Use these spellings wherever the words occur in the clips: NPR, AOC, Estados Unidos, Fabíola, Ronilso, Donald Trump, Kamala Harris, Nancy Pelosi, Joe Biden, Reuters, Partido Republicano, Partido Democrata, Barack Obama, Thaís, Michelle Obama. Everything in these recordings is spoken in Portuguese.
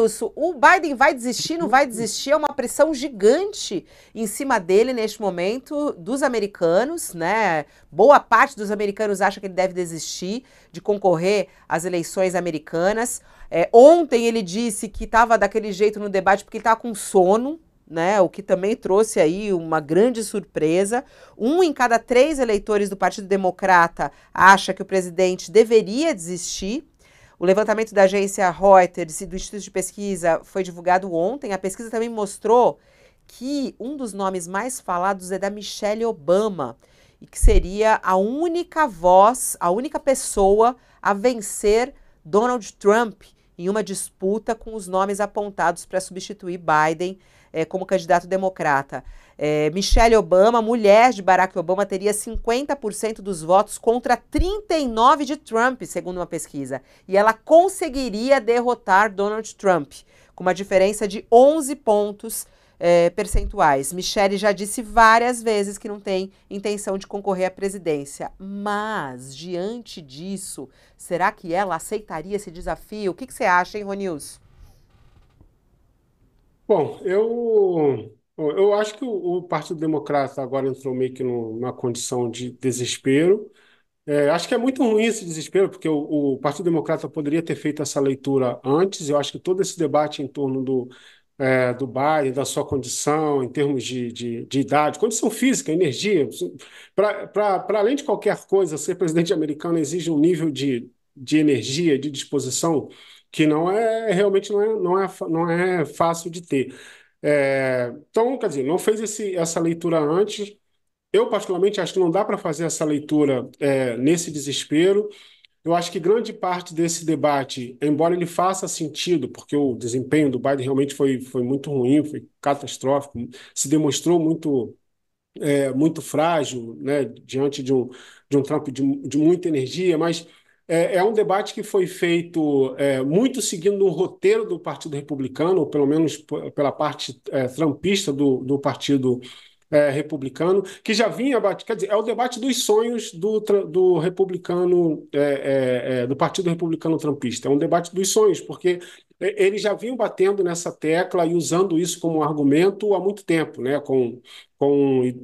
Ronilso, o Biden vai desistir, não vai desistir? É uma pressão gigante em cima dele neste momento dos americanos, né? Boa parte dos americanos acha que ele deve desistir de concorrer às eleições americanas. Ontem ele disse que estava daquele jeito no debate porque ele estava com sono, né, o que também trouxe aí uma grande surpresa. 1 em cada 3 eleitores do Partido Democrata acha que o presidente deveria desistir. O levantamento da agência Reuters e do Instituto de Pesquisa foi divulgado ontem. A pesquisa também mostrou que um dos nomes mais falados é da Michelle Obama, e que seria a única voz, a única pessoa a vencer Donald Trump em uma disputa com os nomes apontados para substituir Biden como candidato democrata. Michelle Obama, mulher de Barack Obama, teria 50% dos votos contra 39% de Trump, segundo uma pesquisa. E ela conseguiria derrotar Donald Trump, com uma diferença de 11 pontos percentuais. Michelle já disse várias vezes que não tem intenção de concorrer à presidência. Mas, diante disso, será que ela aceitaria esse desafio? O que você acha, hein, Ronilso? Bom, eu acho que o Partido Democrata agora entrou meio que numa condição de desespero. Acho que é muito ruim esse desespero, porque o Partido Democrata poderia ter feito essa leitura antes. Eu acho que todo esse debate em torno do Biden, da sua condição, em termos de idade, condição física, energia, para além de qualquer coisa, ser presidente americano exige um nível de energia, de disposição, que não é realmente não é fácil de ter. Então, quer dizer, não fez essa leitura antes. Eu, particularmente, acho que não dá para fazer essa leitura nesse desespero. Eu acho que grande parte desse debate, embora ele faça sentido, porque o desempenho do Biden realmente foi muito ruim, foi catastrófico, se demonstrou muito frágil, né, diante de um Trump de muita energia, mas é um debate que foi feito muito seguindo o roteiro do Partido Republicano, ou pelo menos pela parte trumpista do Partido Republicano, que já vinha, quer dizer, é o debate dos sonhos do republicano, do Partido Republicano trumpista. É um debate dos sonhos, porque eles já vinham batendo nessa tecla e usando isso como argumento há muito tempo, né, com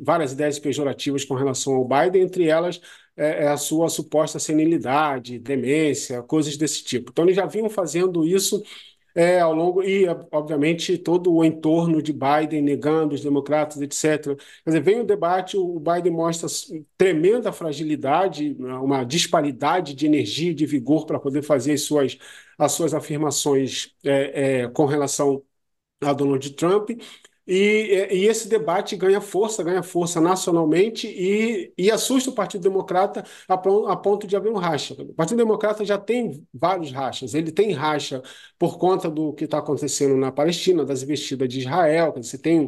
várias ideias pejorativas com relação ao Biden, entre elas a sua suposta senilidade, demência, coisas desse tipo. Então, eles já vinham fazendo isso ao longo, e, obviamente, todo o entorno de Biden negando os democratas, etc. Quer dizer, vem o debate, o Biden mostra tremenda fragilidade, uma disparidade de energia e de vigor para poder fazer as suas afirmações com relação a Donald Trump. E esse debate ganha força nacionalmente e assusta o Partido Democrata a ponto de haver um racha. O Partido Democrata já tem vários rachas. Ele tem racha por conta do que está acontecendo na Palestina, das investidas de Israel. Você tem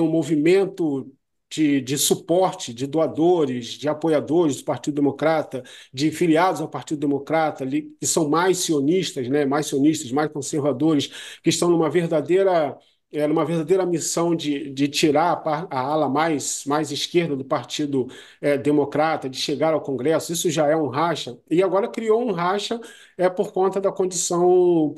um movimento de suporte, de doadores, de apoiadores do Partido Democrata, de filiados ao Partido Democrata, que são mais sionistas, né? Mais sionistas, mais conservadores, que estão numa verdadeira... Era uma verdadeira missão de tirar a ala mais esquerda do Partido Democrata, de chegar ao Congresso. Isso já é um racha. E agora criou um racha por conta da condição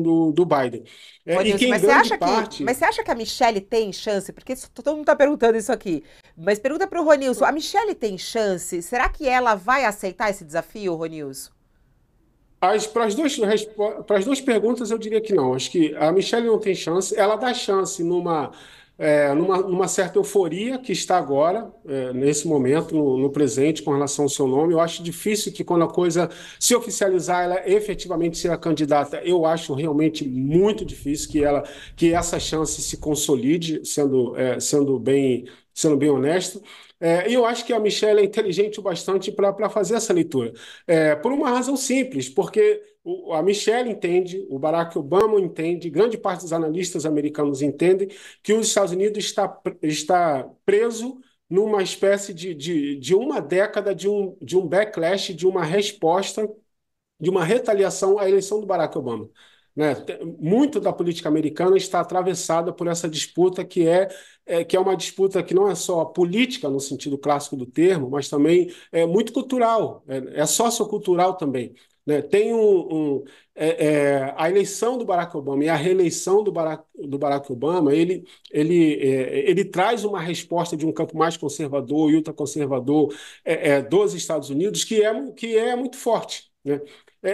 do Biden. Mas você acha que a Michelle tem chance? Porque todo mundo está perguntando isso aqui. Mas pergunta para o Ronilso. A Michelle tem chance? Será que ela vai aceitar esse desafio, Ronilso? Para as duas perguntas, eu diria que não. Acho que a Michelle não tem chance. Ela dá chance numa certa euforia que está agora, nesse momento, no presente, com relação ao seu nome. Eu acho difícil que, quando a coisa se oficializar, ela efetivamente ser a candidata. Eu acho realmente muito difícil que essa chance se consolide, sendo bem honesto. E eu acho que a Michelle é inteligente o bastante para fazer essa leitura. Por uma razão simples, porque a Michelle entende, o Barack Obama entende, grande parte dos analistas americanos entendem que os Estados Unidos está preso numa espécie de uma década de um backlash, de uma resposta, de uma retaliação à eleição do Barack Obama. Né? Muito da política americana está atravessada por essa disputa que é uma disputa que não é só política no sentido clássico do termo, mas também é muito cultural, é sociocultural também. né? Tem a eleição do Barack Obama e a reeleição do Barack Obama, ele traz uma resposta de um campo mais conservador e ultraconservador dos Estados Unidos, que é muito forte, né?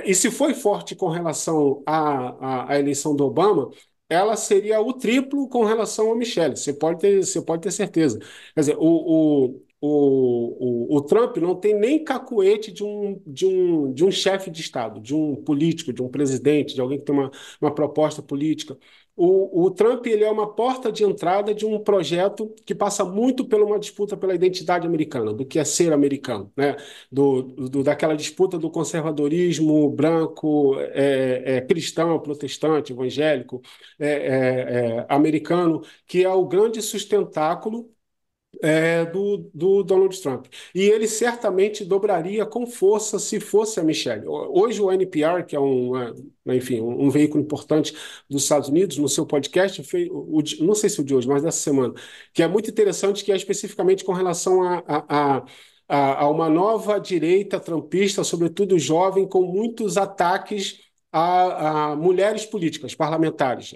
E se foi forte com relação à eleição do Obama, ela seria o triplo com relação a Michelle, você pode ter certeza. Quer dizer, o Trump não tem nem cacuete de um chefe de Estado, de um político, de um presidente, de alguém que tem uma proposta política. O Trump, ele é uma porta de entrada de um projeto que passa muito por uma disputa pela identidade americana, do que é ser americano, né? Daquela disputa do conservadorismo branco, cristão, protestante, evangélico, americano, que é o grande sustentáculo do Donald Trump. E ele certamente dobraria com força se fosse a Michelle. Hoje o NPR, que é um veículo importante dos Estados Unidos, no seu podcast, não sei se o de hoje, mas dessa semana, que é muito interessante, que é especificamente com relação a uma nova direita trumpista, sobretudo jovem, com muitos ataques a mulheres políticas, parlamentares,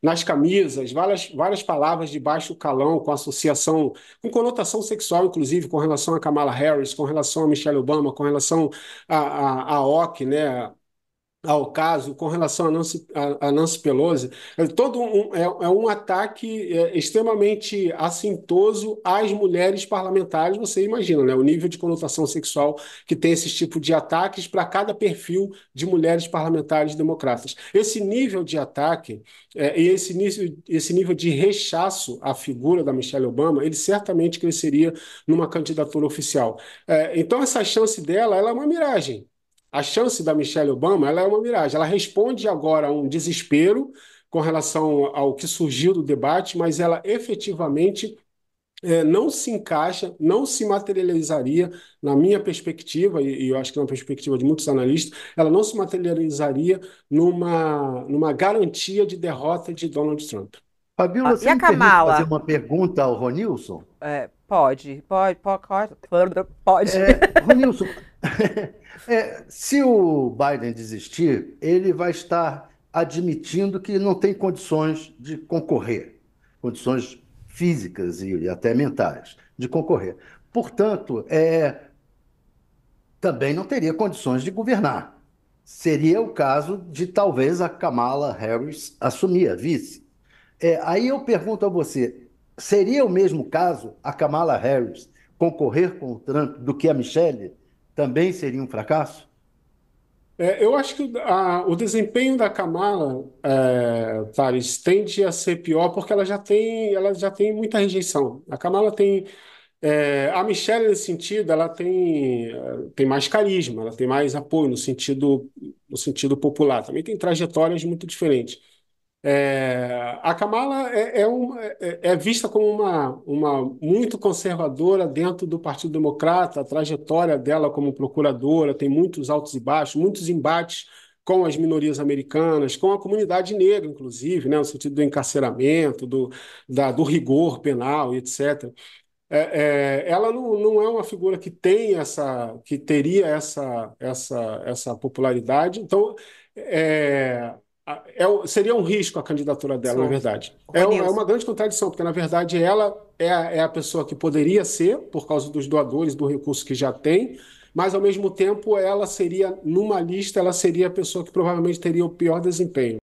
nas camisas, várias palavras de baixo calão, com associação, com conotação sexual, inclusive, com relação a Kamala Harris, com relação a Michelle Obama, com relação a AOC, né? Ao caso, com relação a Nancy Pelosi, é um ataque extremamente assintoso às mulheres parlamentares. Você imagina, né, o nível de conotação sexual que tem esse tipo de ataques para cada perfil de mulheres parlamentares democratas. Esse nível de ataque e esse nível de rechaço à figura da Michelle Obama, ele certamente cresceria numa candidatura oficial. Então, essa chance dela, ela é uma miragem. A chance da Michelle Obama, ela é uma miragem. Ela responde agora a um desespero com relação ao que surgiu do debate, mas ela efetivamente não se encaixa, não se materializaria, na minha perspectiva, e eu acho que na perspectiva de muitos analistas, ela não se materializaria numa garantia de derrota de Donald Trump. Fabíola, você me permite fazer uma pergunta ao Ronilson? Pode. Ronilson, se o Biden desistir, ele vai estar admitindo que não tem condições de concorrer, condições físicas e até mentais de concorrer. Portanto, também não teria condições de governar. Seria o caso de talvez a Kamala Harris assumir a vice. Aí eu pergunto a você, seria o mesmo caso a Kamala Harris concorrer com o Trump do que a Michelle? Também seria um fracasso? Eu acho que o desempenho da Kamala, Thaís, tende a ser pior porque ela já tem muita rejeição. A Kamala tem... a Michelle, nesse sentido, ela tem mais carisma, ela tem mais apoio no sentido popular. Também tem trajetórias muito diferentes. A Kamala é vista como uma muito conservadora dentro do Partido Democrata. A trajetória dela como procuradora tem muitos altos e baixos, muitos embates com as minorias americanas, com a comunidade negra, inclusive, né, no sentido do encarceramento, do rigor penal, etc. Ela não é uma figura que teria essa popularidade. Então, seria um risco a candidatura dela, sim, na verdade. É uma grande contradição, porque, na verdade, ela é a pessoa que poderia ser, por causa dos doadores, do recurso que já tem, mas, ao mesmo tempo, ela seria, numa lista, ela seria a pessoa que provavelmente teria o pior desempenho.